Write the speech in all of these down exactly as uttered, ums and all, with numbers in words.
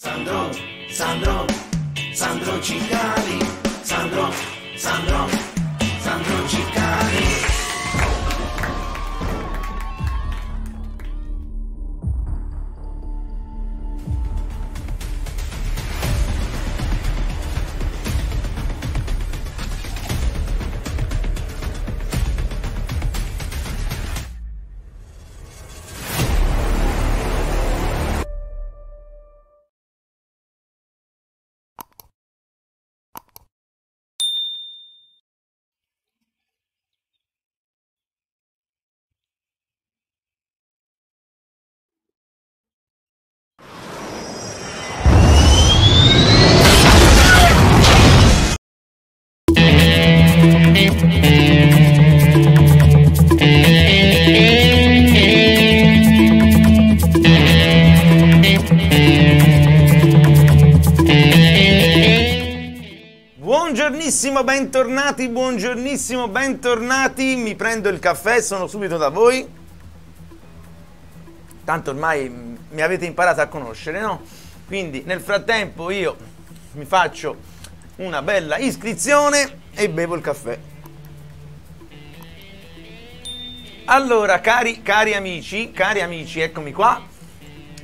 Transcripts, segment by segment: Sandro, Sandro, Sandro Cicali, Sandro, Sandro, Sandro Cicali. Buongiornissimo, bentornati, buongiornissimo, bentornati, mi prendo il caffè, sono subito da voi. Tanto ormai mi avete imparato a conoscere, no? Quindi nel frattempo io mi faccio una bella iscrizione e bevo il caffè. Allora, cari, cari amici, cari amici, eccomi qua.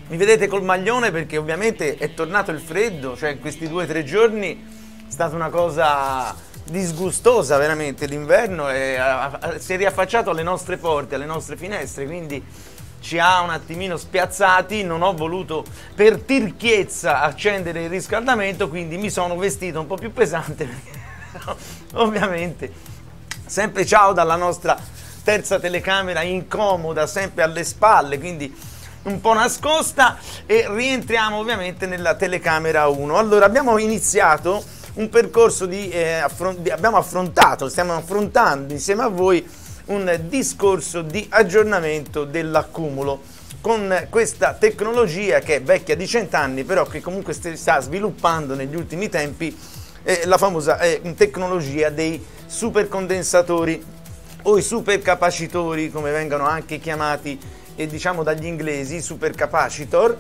Mi vedete col maglione perché ovviamente è tornato il freddo, cioè in questi due o tre giorni è stata una cosa disgustosa veramente l'inverno, e si è riaffacciato alle nostre porte, alle nostre finestre, quindi ci ha un attimino spiazzati. Non ho voluto per tirchiezza accendere il riscaldamento, quindi mi sono vestito un po' più pesante perché, ovviamente, sempre ciao dalla nostra terza telecamera incomoda, sempre alle spalle, quindi un po' nascosta, e rientriamo ovviamente nella telecamera uno. Allora, abbiamo iniziato un percorso di, eh, affron- abbiamo affrontato, stiamo affrontando insieme a voi un discorso di aggiornamento dell'accumulo con questa tecnologia che è vecchia di cent'anni, però che comunque si sta sviluppando negli ultimi tempi, eh, la famosa eh, tecnologia dei supercondensatori o i supercapacitori, come vengono anche chiamati, e diciamo dagli inglesi, supercapacitor.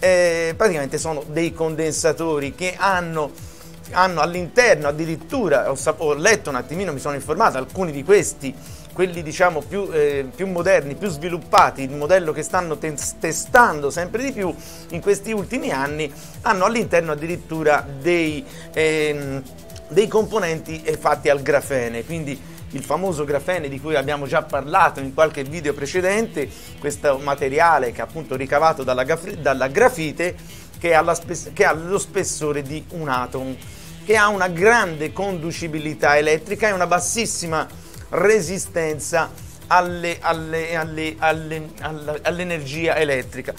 Eh, praticamente sono dei condensatori che hanno hanno all'interno, addirittura ho, ho letto un attimino, mi sono informato, alcuni di questi, quelli diciamo più, eh, più moderni, più sviluppati, il modello che stanno te testando sempre di più in questi ultimi anni, hanno all'interno addirittura dei, eh, dei componenti fatti al grafene, quindi il famoso grafene di cui abbiamo già parlato in qualche video precedente, questo materiale che è appunto ricavato dalla, dalla grafite, che ha, la che ha lo spessore di un atomo, che ha una grande conducibilità elettrica e una bassissima resistenza all'energia elettrica,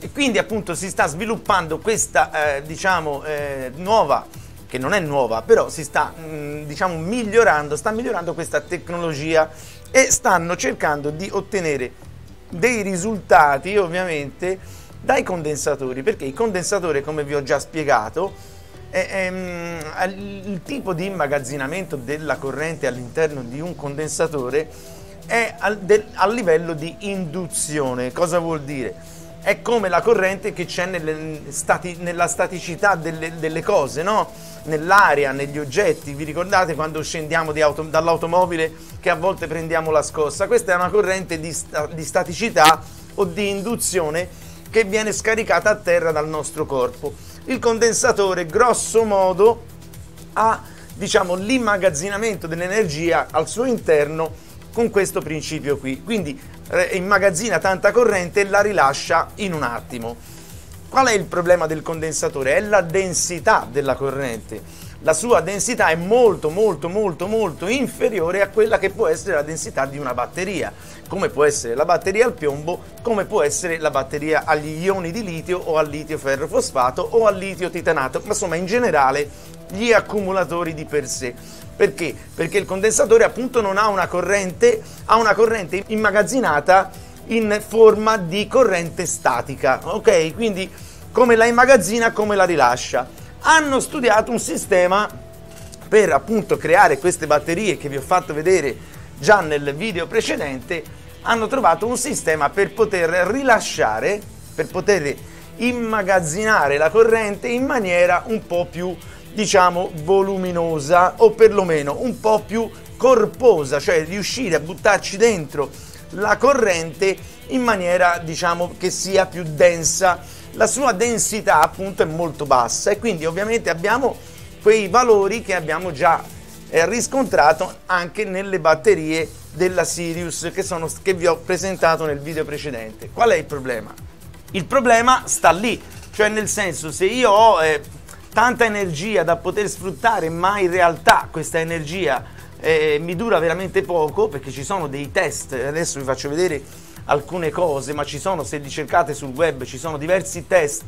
e quindi appunto si sta sviluppando questa eh, diciamo eh, nuova, che non è nuova, però si sta mh, diciamo migliorando, sta migliorando questa tecnologia, e stanno cercando di ottenere dei risultati ovviamente dai condensatori, perché il condensatore, come vi ho già spiegato, è, è, è il tipo di immagazzinamento della corrente all'interno di un condensatore è al, del, a livello di induzione. Cosa vuol dire? È come la corrente che c'è stati, nella staticità delle, delle cose, no? Nell'aria, negli oggetti. Vi ricordate quando scendiamo dall'automobile che a volte prendiamo la scossa? Questa è una corrente di, sta, di staticità o di induzione che viene scaricata a terra dal nostro corpo. Il condensatore grosso modo ha diciamo l'immagazzinamento dell'energia al suo interno con questo principio qui, quindi eh, immagazzina tanta corrente e la rilascia in un attimo. Qual è il problema del condensatore? È la densità della corrente. La sua densità è molto molto molto molto inferiore a quella che può essere la densità di una batteria, come può essere la batteria al piombo, come può essere la batteria agli ioni di litio o al litio ferro fosfato o al litio titanato, ma insomma in generale gli accumulatori di per sé. Perché? Perché il condensatore appunto non ha una corrente, ha una corrente immagazzinata in forma di corrente statica, ok? Quindi come la immagazzina, come la rilascia. Hanno studiato un sistema per appunto creare queste batterie che vi ho fatto vedere già nel video precedente. Hanno trovato un sistema per poter rilasciare, per poter immagazzinare la corrente in maniera un po' più, diciamo, voluminosa, o perlomeno un po' più corposa, cioè riuscire a buttarci dentro la corrente in maniera, diciamo, che sia più densa. La sua densità appunto è molto bassa e quindi ovviamente abbiamo quei valori che abbiamo già eh, riscontrato anche nelle batterie della Sirius che, sono, che vi ho presentato nel video precedente. Qual è il problema? Il problema sta lì, cioè nel senso, se io ho eh, tanta energia da poter sfruttare, ma in realtà questa energia eh, mi dura veramente poco, perché ci sono dei test, adesso vi faccio vedere alcune cose, ma ci sono, se li cercate sul web, ci sono diversi test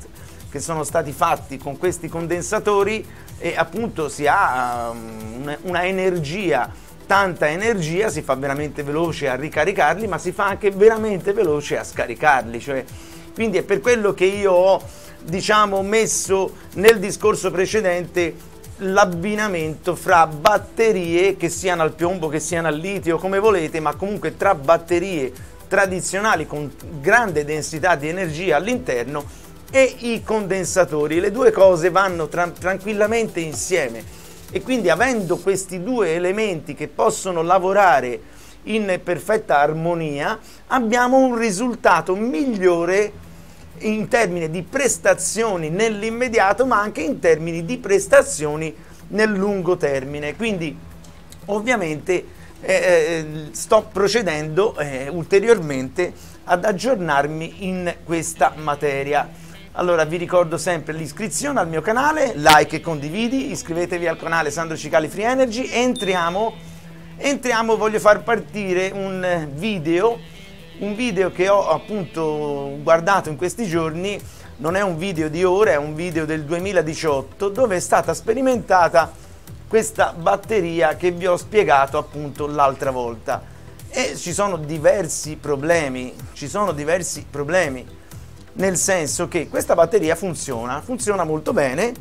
che sono stati fatti con questi condensatori e appunto si ha um, una energia, tanta energia, si fa veramente veloce a ricaricarli, ma si fa anche veramente veloce a scaricarli, cioè, quindi è per quello che io ho, diciamo, messo nel discorso precedente l'abbinamento fra batterie, che siano al piombo, che siano al litio, come volete, ma comunque tra batterie tradizionali con grande densità di energia all'interno e i condensatori. Le due cose vanno tra tranquillamente insieme e quindi, avendo questi due elementi che possono lavorare in perfetta armonia, abbiamo un risultato migliore in termini di prestazioni nell'immediato, ma anche in termini di prestazioni nel lungo termine. Quindi ovviamente eh, sto procedendo eh, ulteriormente ad aggiornarmi in questa materia. Allora vi ricordo sempre l'iscrizione al mio canale, like e condividi, iscrivetevi al canale Sandro Cicali Free Energy. Entriamo, entriamo voglio far partire un video un video che ho appunto guardato in questi giorni. Non è un video di ore, è un video del duemiladiciotto, dove è stata sperimentata questa batteria che vi ho spiegato appunto l'altra volta, e ci sono diversi problemi, ci sono diversi problemi nel senso che questa batteria funziona, funziona molto bene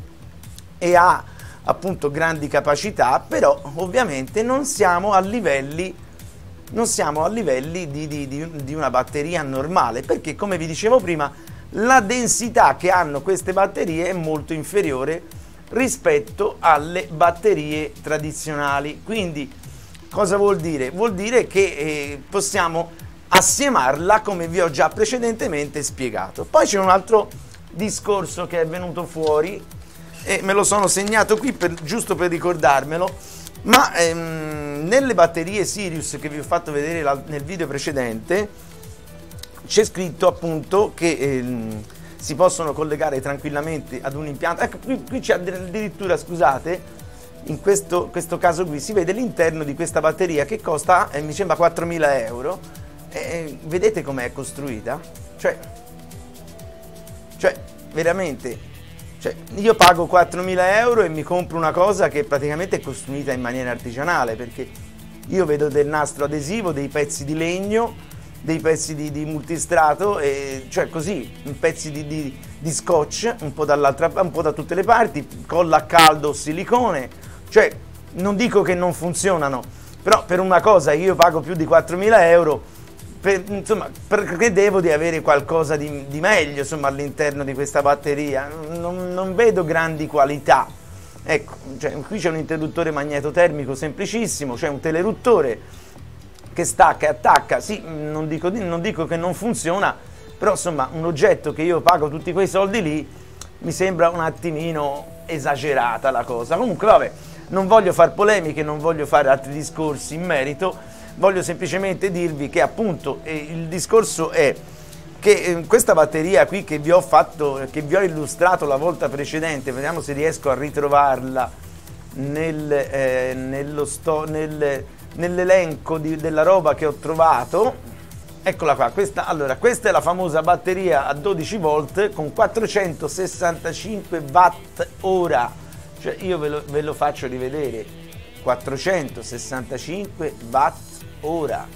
e ha appunto grandi capacità, però ovviamente non siamo a livelli non siamo a livelli di, di, di una batteria normale, perché come vi dicevo prima la densità che hanno queste batterie è molto inferiore rispetto alle batterie tradizionali. Quindi cosa vuol dire? Vuol dire che eh, possiamo assiemarla, come vi ho già precedentemente spiegato. Poi c'è un altro discorso che è venuto fuori e me lo sono segnato qui per, giusto per ricordarmelo, ma ehm, nelle batterie Sirius che vi ho fatto vedere la, nel video precedente c'è scritto appunto che ehm, si possono collegare tranquillamente ad un impianto. Ecco, qui, qui c'è addirittura, scusate, in questo, questo caso qui si vede l'interno di questa batteria che costa eh, mi sembra quattromila euro e, vedete com'è costruita, cioè, cioè veramente, cioè, io pago quattromila euro e mi compro una cosa che praticamente è costruita in maniera artigianale, perché io vedo del nastro adesivo, dei pezzi di legno, dei pezzi di, di multistrato, e, cioè così, pezzi di, di, di scotch, un po' dall'altra, un po' da tutte le parti, colla a caldo o silicone. Cioè, non dico che non funzionano, però per una cosa io pago più di quattromila euro, per, insomma, perché devo di avere qualcosa di, di meglio, insomma, all'interno di questa batteria non, non vedo grandi qualità. Ecco, cioè, qui c'è un interruttore magnetotermico semplicissimo, c'è cioè un teleruttore che stacca e attacca. Sì, non dico, non dico che non funziona, però insomma un oggetto che io pago tutti quei soldi lì mi sembra un attimino esagerata la cosa. Comunque vabbè, non voglio fare polemiche, non voglio fare altri discorsi in merito. Voglio semplicemente dirvi che appunto eh, il discorso è che eh, questa batteria qui che vi ho fatto, che vi ho illustrato la volta precedente, vediamo se riesco a ritrovarla nel, eh, nello nel, nell'elenco della roba che ho trovato. Eccola qua, questa, allora, questa è la famosa batteria a dodici volt con quattrocentosessantacinque watt ora, cioè io ve lo, ve lo faccio rivedere, quattrocentosessantacinque watt ora,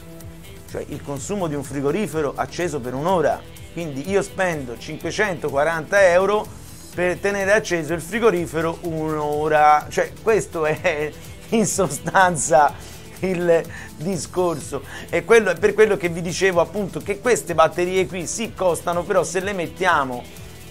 cioè il consumo di un frigorifero acceso per un'ora. Quindi io spendo cinquecentoquaranta euro per tenere acceso il frigorifero un'ora, cioè questo è in sostanza il discorso. E quello è per quello che vi dicevo appunto, che queste batterie qui si costano, però se le mettiamo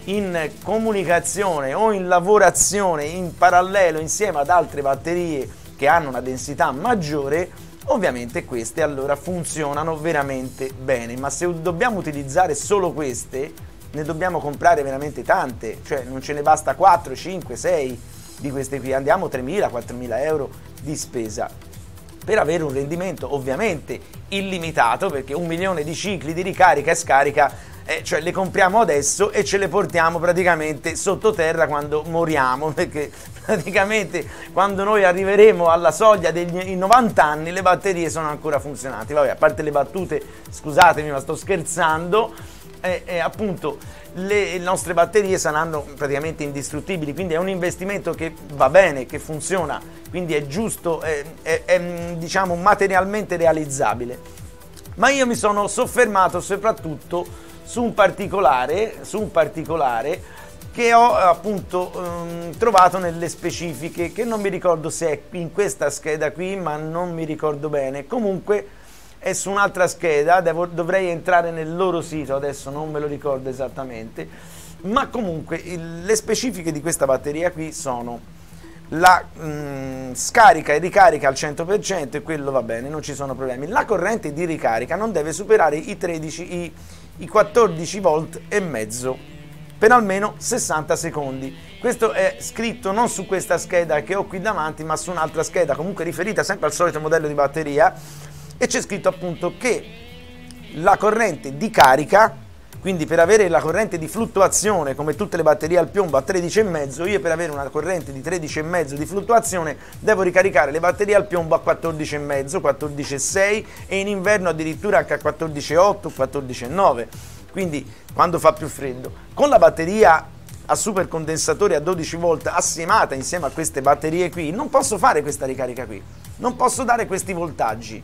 in comunicazione o in lavorazione in parallelo insieme ad altre batterie che hanno una densità maggiore, ovviamente queste allora funzionano veramente bene. Ma se dobbiamo utilizzare solo queste, ne dobbiamo comprare veramente tante, cioè non ce ne basta quattro, cinque, sei di queste qui, andiamo a tremila, quattromila euro di spesa per avere un rendimento ovviamente illimitato, perché un milione di cicli di ricarica e scarica, eh, cioè le compriamo adesso e ce le portiamo praticamente sottoterra quando moriamo, perché praticamente quando noi arriveremo alla soglia dei novanta anni le batterie sono ancora funzionanti. Vabbè, a parte le battute, scusatemi ma sto scherzando. E, e appunto le nostre batterie saranno praticamente indistruttibili, quindi è un investimento che va bene, che funziona, quindi è giusto, è, è, è diciamo materialmente realizzabile. Ma io mi sono soffermato soprattutto su un particolare, su un particolare che ho appunto ehm, trovato nelle specifiche, che non mi ricordo se è in questa scheda qui, ma non mi ricordo bene, comunque è su un'altra scheda, devo, dovrei entrare nel loro sito, adesso non me lo ricordo esattamente, ma comunque il, le specifiche di questa batteria qui sono la mh, scarica e ricarica al cento per cento, e quello va bene, non ci sono problemi. La corrente di ricarica non deve superare i tredici, i quattordici volt e mezzo per almeno sessanta secondi. Questo è scritto non su questa scheda che ho qui davanti, ma su un'altra scheda comunque riferita sempre al solito modello di batteria, e c'è scritto appunto che la corrente di carica, quindi per avere la corrente di fluttuazione come tutte le batterie al piombo a tredici e mezzo, io per avere una corrente di tredici e mezzo di fluttuazione devo ricaricare le batterie al piombo a quattordici e mezzo, quattordici e sei, e in inverno addirittura anche a quattordici e otto, quattordici e nove, quindi quando fa più freddo. Con la batteria a supercondensatori a dodici volt assiemata insieme a queste batterie qui non posso fare questa ricarica qui, non posso dare questi voltaggi.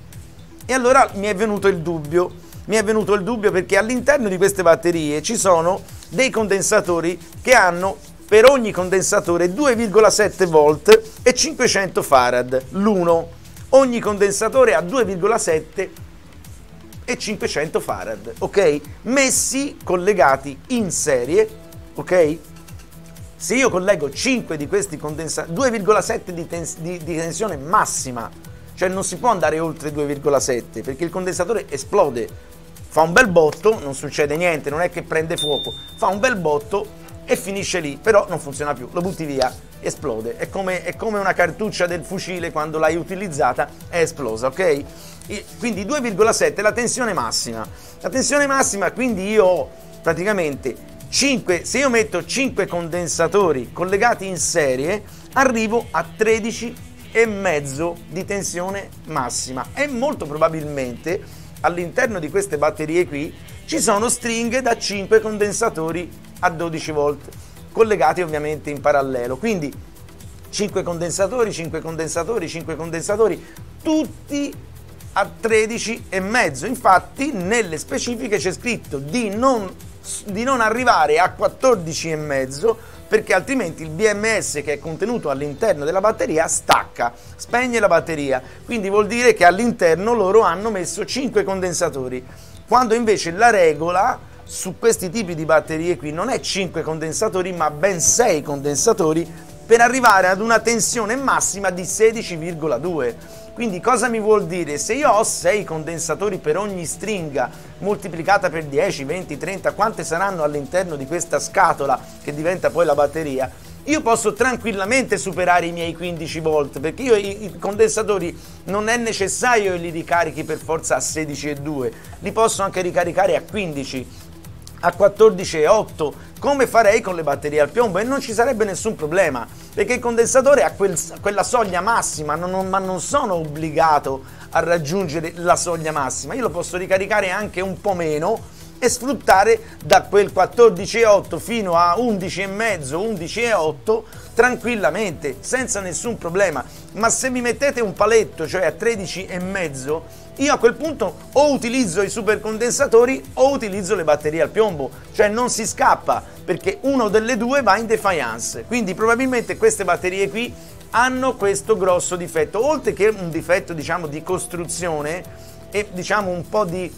E allora mi è venuto il dubbio, mi è venuto il dubbio perché all'interno di queste batterie ci sono dei condensatori che hanno per ogni condensatore due virgola sette volt e cinquecento farad l'uno. Ogni condensatore ha due virgola sette e cinquecento farad, ok? Messi collegati in serie, ok? Se io collego cinque di questi condensatori, due virgola sette di, tens di, di tensione massima, cioè non si può andare oltre due virgola sette perché il condensatore esplode, fa un bel botto, non succede niente, non è che prende fuoco, fa un bel botto e finisce lì, però non funziona più, lo butti via, esplode, è come, è come una cartuccia del fucile, quando l'hai utilizzata è esplosa, ok? E quindi due virgola sette è la tensione massima, la tensione massima, quindi io ho praticamente cinque, se io metto cinque condensatori collegati in serie arrivo a tredici e mezzo di tensione massima, e molto probabilmente all'interno di queste batterie qui ci sono stringhe da cinque condensatori a dodici volt collegati ovviamente in parallelo, quindi cinque condensatori cinque condensatori cinque condensatori, tutti a tredici e mezzo. Infatti nelle specifiche c'è scritto di non di non arrivare a quattordici e mezzo, perché altrimenti il B M S che è contenuto all'interno della batteria stacca, spegne la batteria, quindi vuol dire che all'interno loro hanno messo cinque condensatori, quando invece la regola su questi tipi di batterie qui non è cinque condensatori ma ben sei condensatori per arrivare ad una tensione massima di sedici virgola due. Quindi cosa mi vuol dire? Se io ho sei condensatori per ogni stringa moltiplicata per dieci, venti, trenta, quante saranno all'interno di questa scatola che diventa poi la batteria, io posso tranquillamente superare i miei quindici volt, perché io i condensatori non è necessario che li ricarichi per forza a sedici e due, li posso anche ricaricare a quindici, a quattordici e otto, come farei con le batterie al piombo, e non ci sarebbe nessun problema perché il condensatore ha quel, quella soglia massima, non, non, ma non sono obbligato a raggiungere la soglia massima, io lo posso ricaricare anche un po' meno e sfruttare da quel quattordici e otto fino a undici e mezzo, undici e otto tranquillamente senza nessun problema. Ma se mi mettete un paletto, cioè a tredici e mezzo, io a quel punto o utilizzo i supercondensatori o utilizzo le batterie al piombo, cioè non si scappa perché uno delle due va in defiance. Quindi probabilmente queste batterie qui hanno questo grosso difetto, oltre che un difetto diciamo di costruzione e diciamo un po' di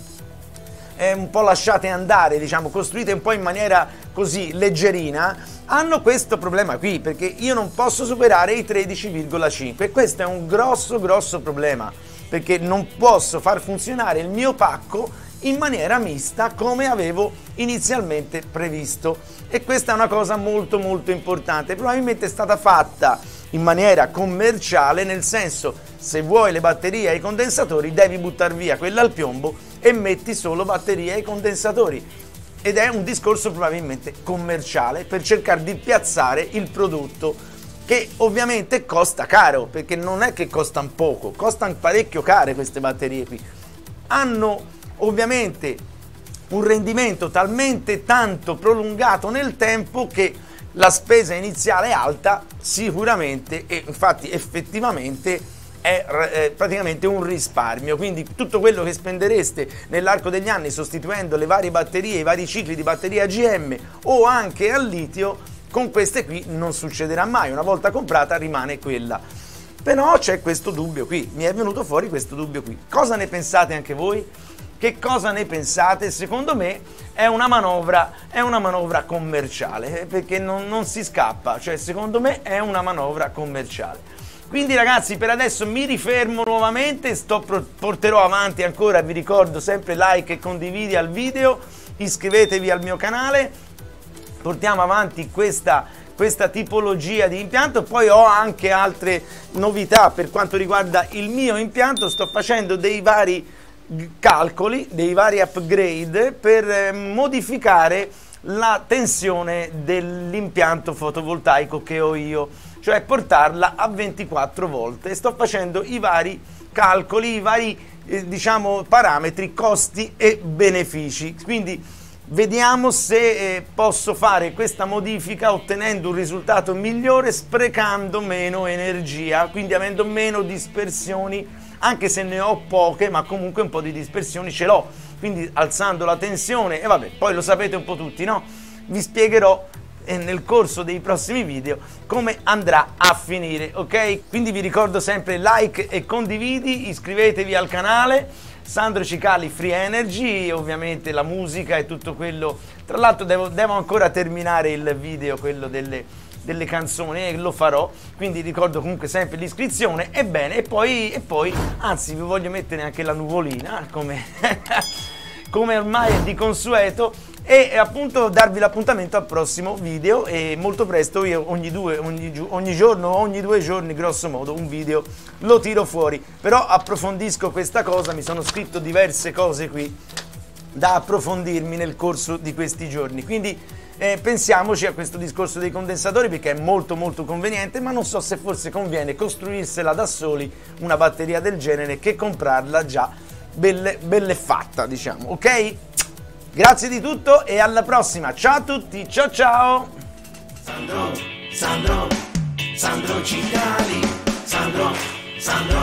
eh, un po' lasciate andare, diciamo, costruite un po' in maniera così leggerina, hanno questo problema qui, perché io non posso superare i tredici virgola cinque e questo è un grosso grosso problema, perché non posso far funzionare il mio pacco in maniera mista come avevo inizialmente previsto, e questa è una cosa molto molto importante. Probabilmente è stata fatta in maniera commerciale, nel senso, se vuoi le batterie e i condensatori devi buttare via quella al piombo e metti solo batterie e condensatori, ed è un discorso probabilmente commerciale per cercare di piazzare il prodotto, che ovviamente costa caro, perché non è che costano poco, costano parecchio care queste batterie qui, hanno ovviamente un rendimento talmente tanto prolungato nel tempo che la spesa iniziale è alta sicuramente, e infatti effettivamente è eh, praticamente un risparmio, quindi tutto quello che spendereste nell'arco degli anni sostituendo le varie batterie, i vari cicli di batteria A G M o anche al litio, con queste qui non succederà mai, una volta comprata rimane quella. Però c'è questo dubbio qui, mi è venuto fuori questo dubbio qui, cosa ne pensate anche voi? Che cosa ne pensate? Secondo me è una manovra, è una manovra commerciale, perché non, non si scappa, cioè secondo me è una manovra commerciale. Quindi ragazzi, per adesso mi rifermo nuovamente, sto, porterò avanti ancora, vi ricordo sempre like e condividi al video, iscrivetevi al mio canale, portiamo avanti questa... questa tipologia di impianto. Poi ho anche altre novità per quanto riguarda il mio impianto, sto facendo dei vari calcoli, dei vari upgrade per modificare la tensione dell'impianto fotovoltaico che ho io, cioè portarla a ventiquattro volt, e sto facendo i vari calcoli, i vari eh, diciamo parametri, costi e benefici, quindi vediamo se eh, posso fare questa modifica ottenendo un risultato migliore, sprecando meno energia, quindi avendo meno dispersioni, anche se ne ho poche, ma comunque un po' di dispersioni ce l'ho, quindi alzando la tensione, e vabbè, poi lo sapete un po' tutti, no? Vi spiegherò eh, nel corso dei prossimi video come andrà a finire, ok? Quindi vi ricordo sempre like e condividi, iscrivetevi al canale Sandro Cicali Free Energy, ovviamente la musica e tutto quello. Tra l'altro devo, devo ancora terminare il video, quello delle, delle canzoni, e lo farò, quindi ricordo comunque sempre l'iscrizione. Ebbene, e poi, e poi, anzi vi voglio mettere anche la nuvolina, come, come ormai è di consueto, e, e appunto darvi l'appuntamento al prossimo video, e molto presto io ogni, due, ogni, ogni giorno, ogni due giorni grosso modo un video lo tiro fuori, però approfondisco questa cosa, mi sono scritto diverse cose qui da approfondirmi nel corso di questi giorni, quindi eh, pensiamoci a questo discorso dei condensatori, perché è molto molto conveniente, ma non so se forse conviene costruirsela da soli una batteria del genere, che comprarla già belle, belle fatta, diciamo, ok? Grazie di tutto e alla prossima, ciao a tutti, ciao ciao! Sandro, Sandro, Sandro Cicali, Sandro, Sandro.